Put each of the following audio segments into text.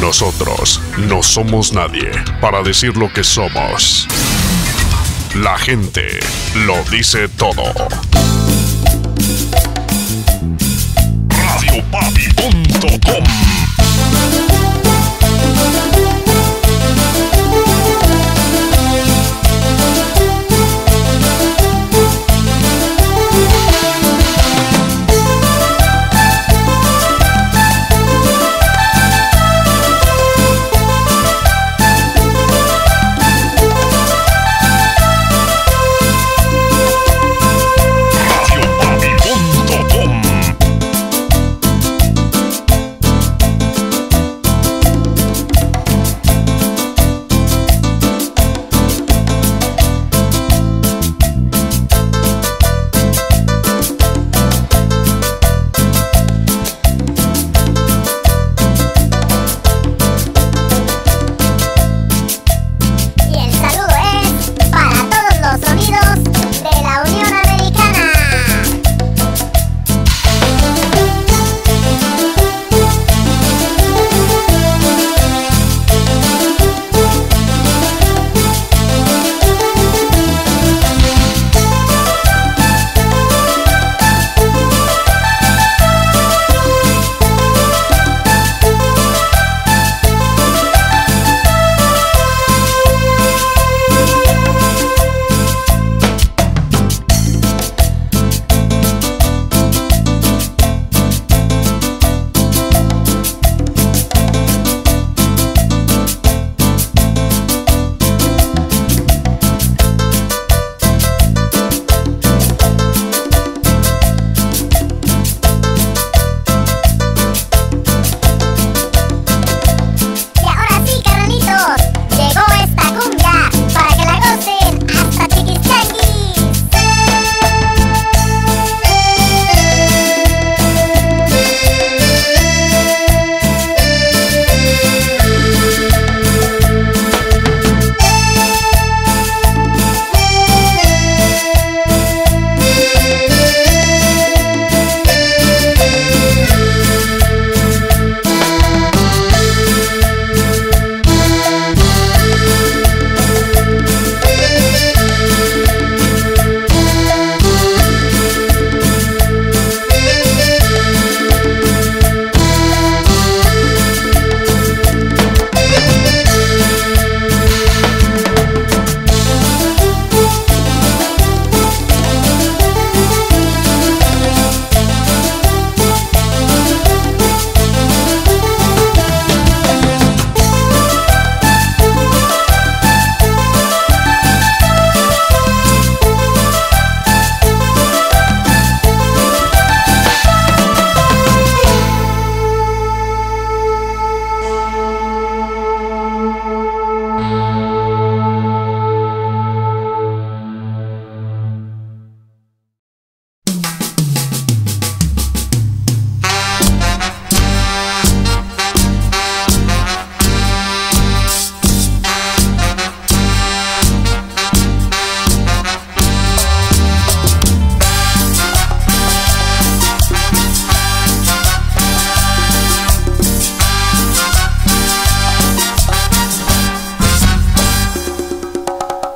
Nosotros no somos nadie para decir lo que somos. La gente lo dice todo. Radio Papi.com.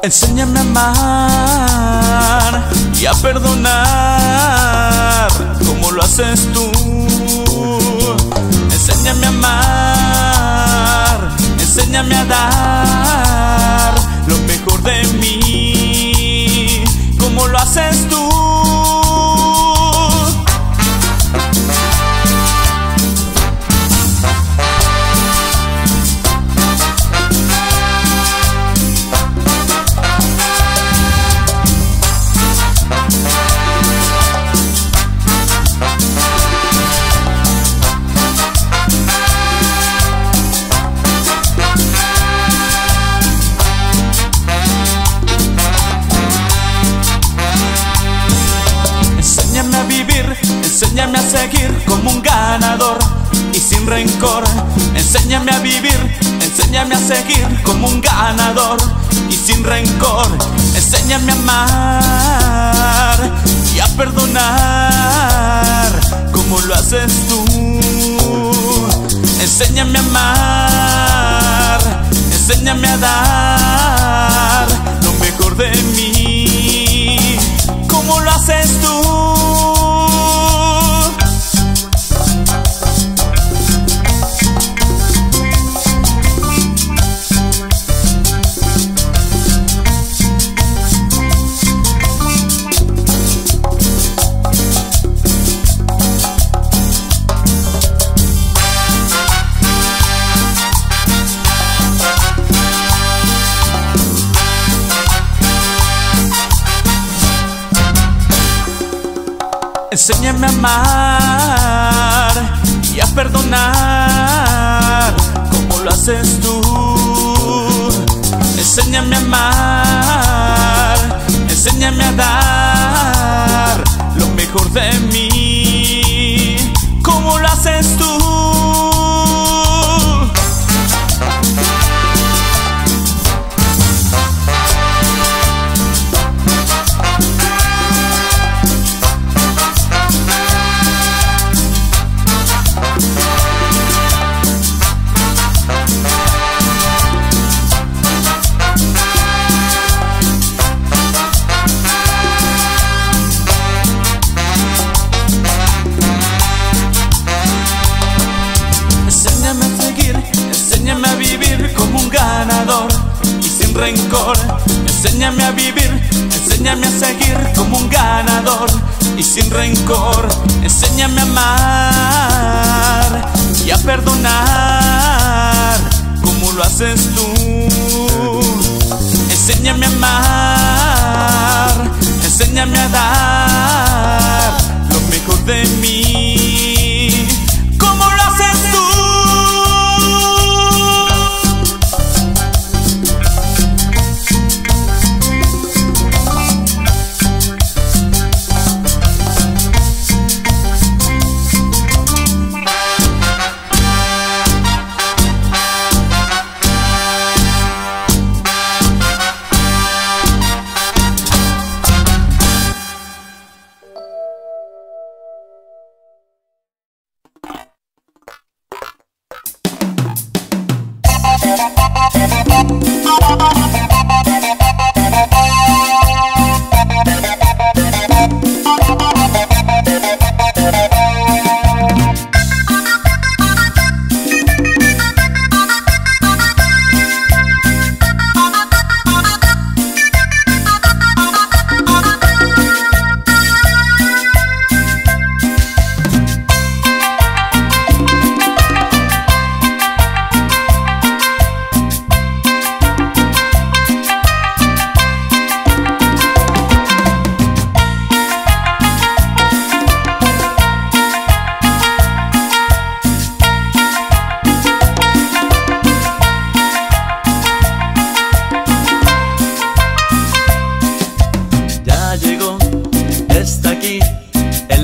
Enséñame a amar y a perdonar como lo haces tú. Enséñame a amar, enséñame a dar lo mejor de mí como lo haces tú. Enséñame a seguir como un ganador y sin rencor. Enséñame a vivir, enséñame a seguir como un ganador y sin rencor. Enséñame a amar y a perdonar como lo haces tú. enséñame a amar y a perdonar como lo haces tú. Enséñame a amar, enséñame a dar lo mejor de mí como lo haces tú. Enséñame a vivir como un ganador y sin rencor. Enséñame a vivir, enséñame a seguir como un ganador y sin rencor. Enséñame a amar y a perdonar como lo haces tú. Enséñame a amar, enséñame a dar lo mejor de mí.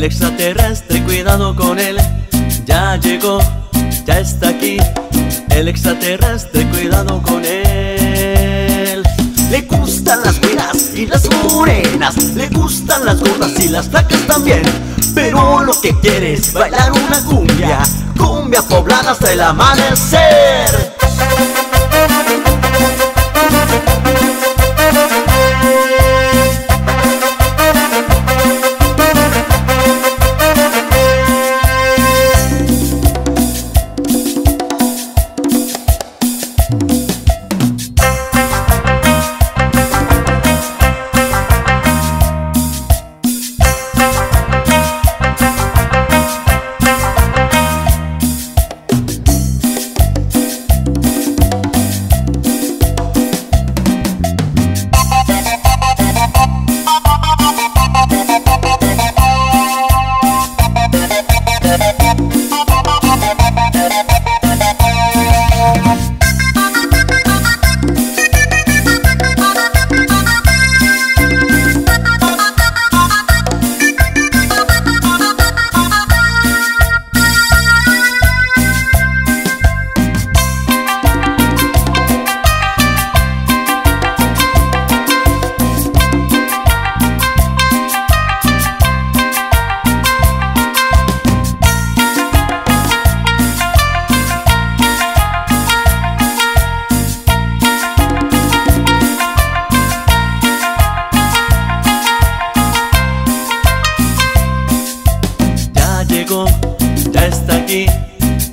Extraterrestre, cuidado con él. Ya llegó, ya está aquí. El extraterrestre, cuidado con él. Le gustan las güeras y las morenas, le gustan las gordas y las flacas también, pero lo que quiere es bailar una cumbia, cumbia poblana hasta el amanecer.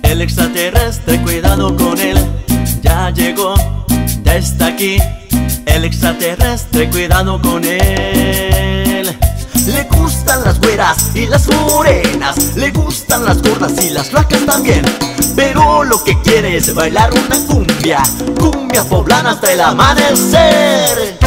El extraterrestre, cuidado con él. Ya llegó, ya está aquí. El extraterrestre, cuidado con él. Le gustan las güeras y las morenas, le gustan las gordas y las flacas también, pero lo que quiere es bailar una cumbia, cumbia poblana hasta el amanecer.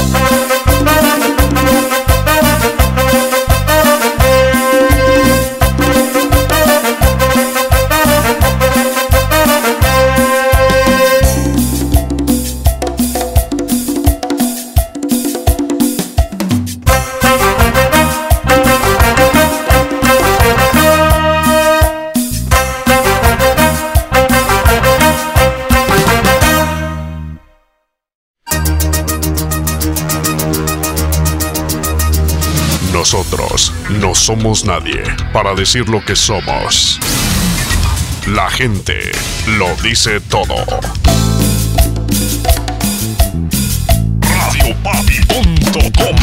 somos nadie para decir lo que somos. La gente lo dice todo. Radio Papi.com.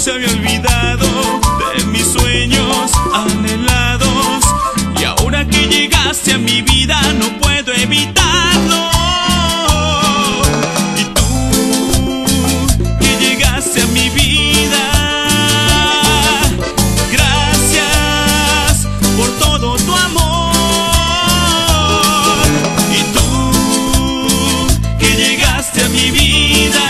se había olvidado de mis sueños anhelados. Y ahora que llegaste a mi vida no puedo evitarlo. Y tú, que llegaste a mi vida, gracias por todo tu amor. Y tú, que llegaste a mi vida,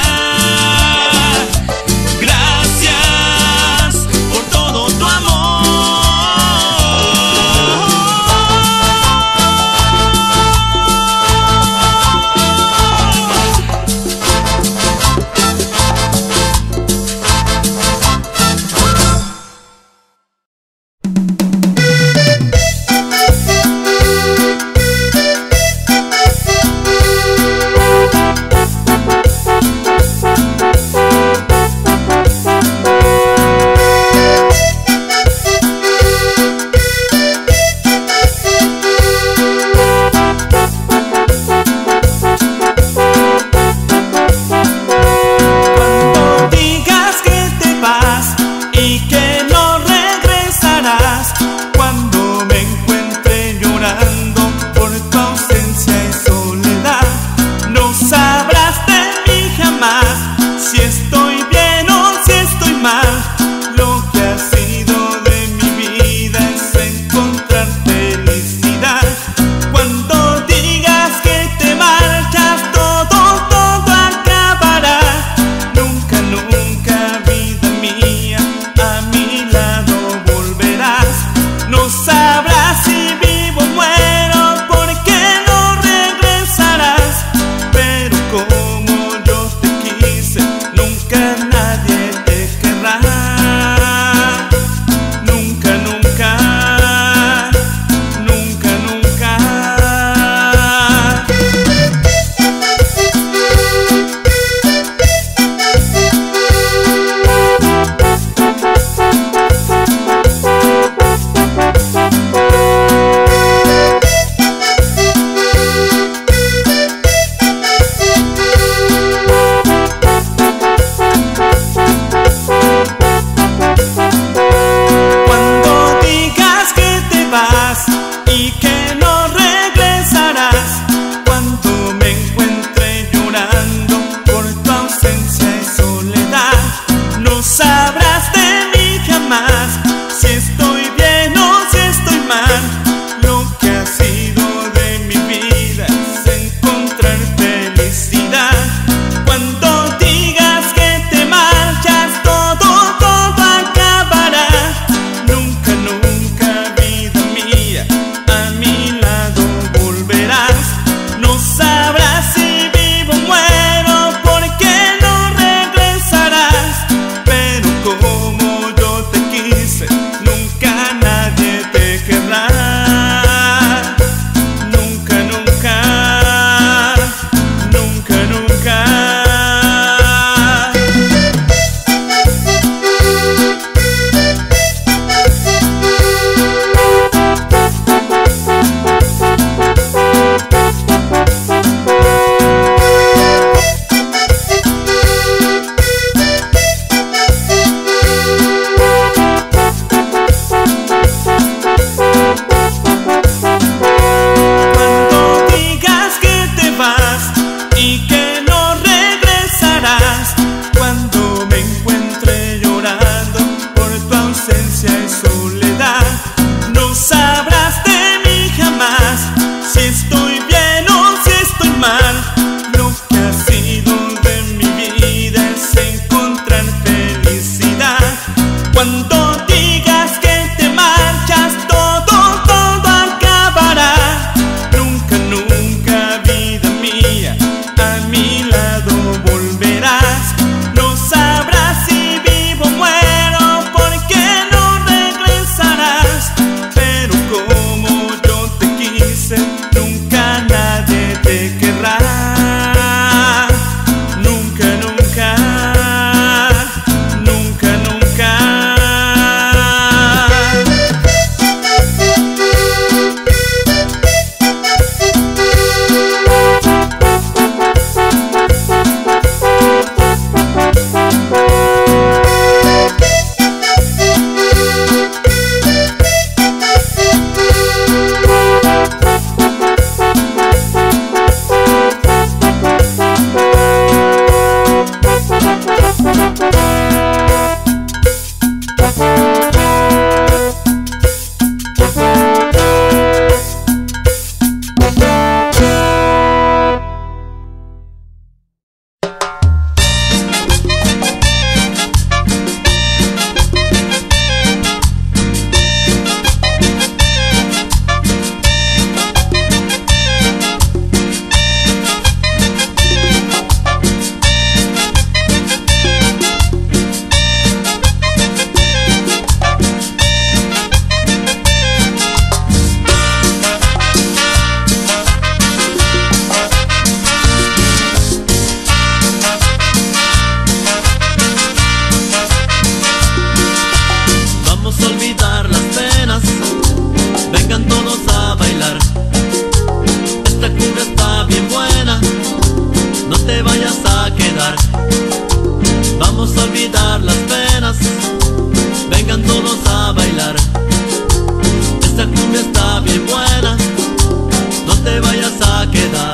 a mi lado volverás. olvidar las penas, vengan todos a bailar. Esta cumbia está bien buena, no te vayas a quedar.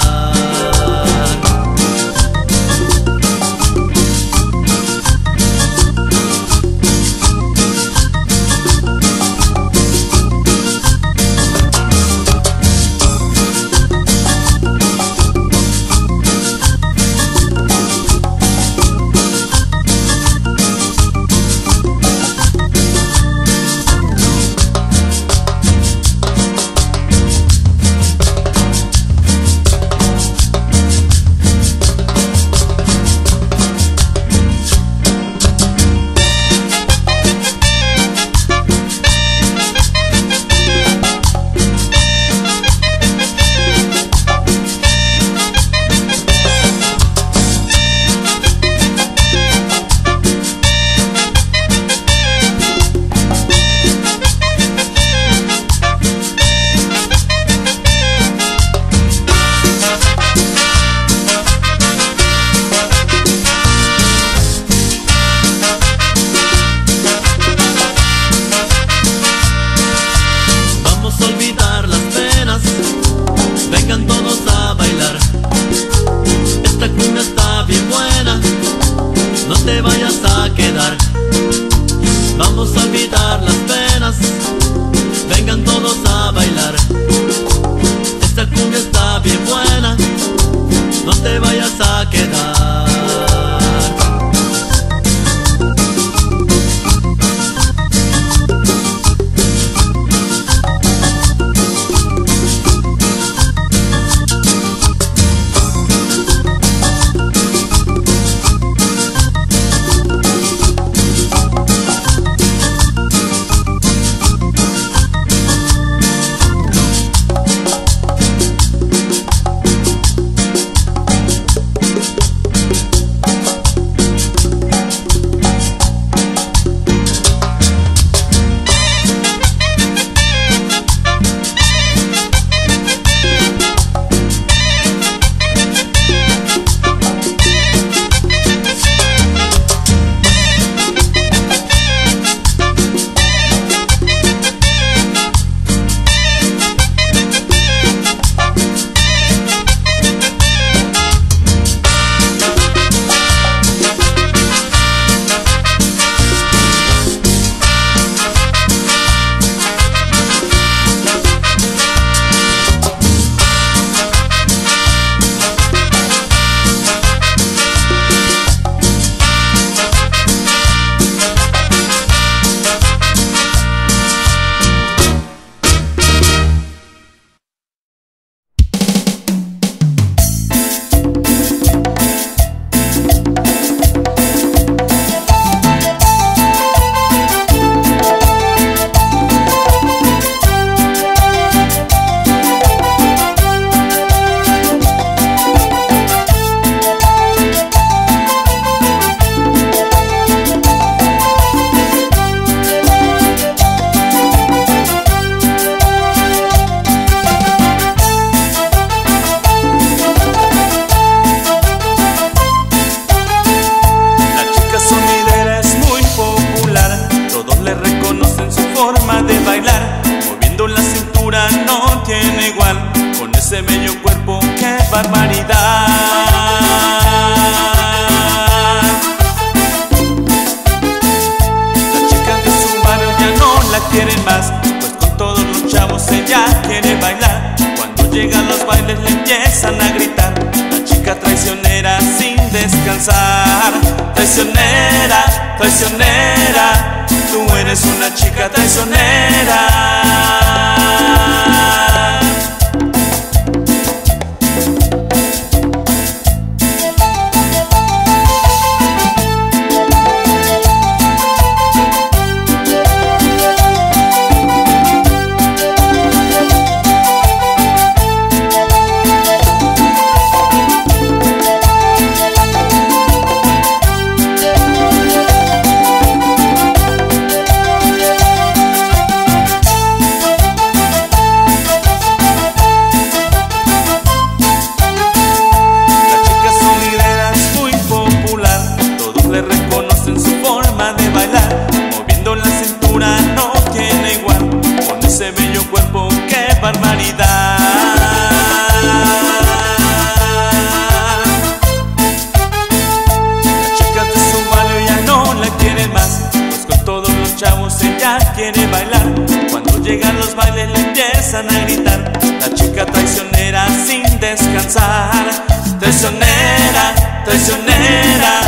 quiere bailar. Cuando llegan los bailes le empiezan a gritar. La chica traicionera sin descansar. Traicionera, traicionera,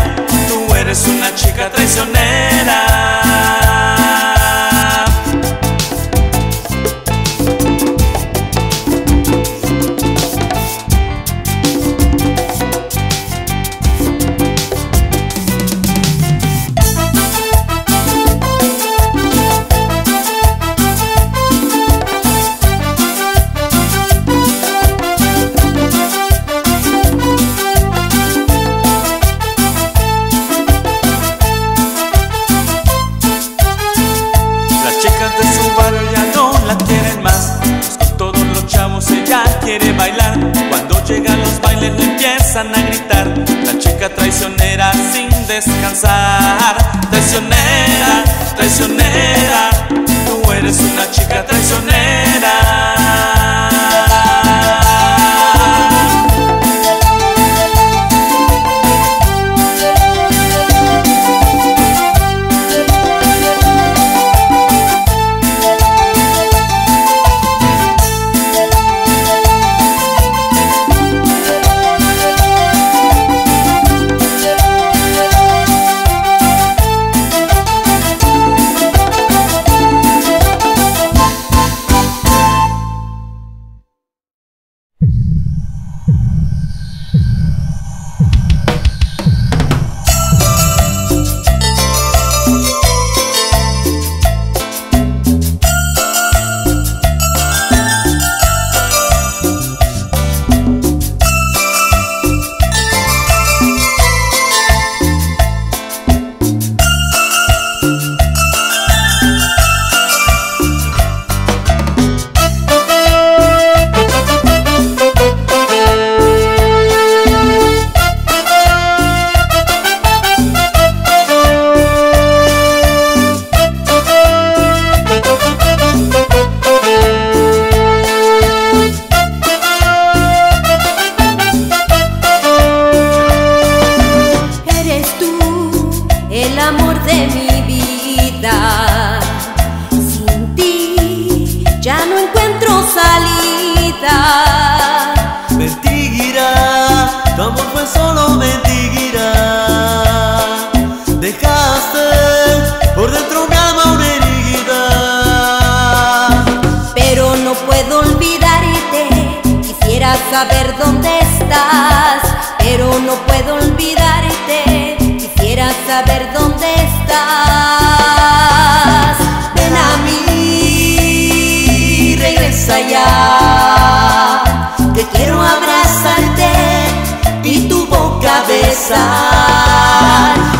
tú eres una chica traicionera. A gritar, la chica traicionera sin descansar. Traicionera, traicionera, tú eres una chica traicionera.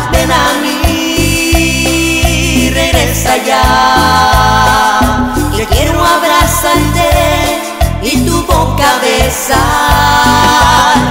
Ven a mí, regresa ya, que quiero abrazarte y tu boca besar.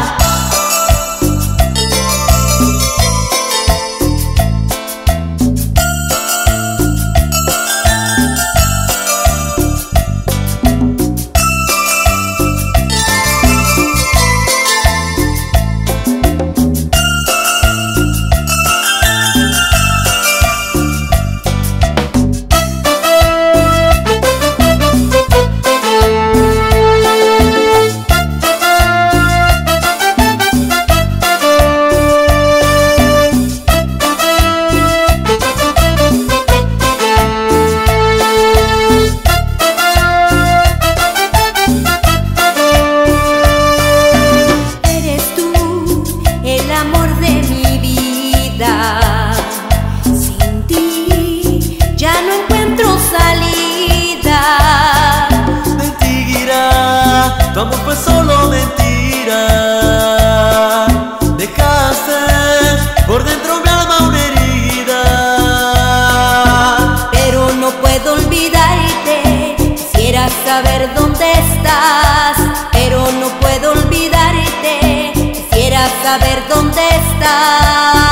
Saber dónde estás.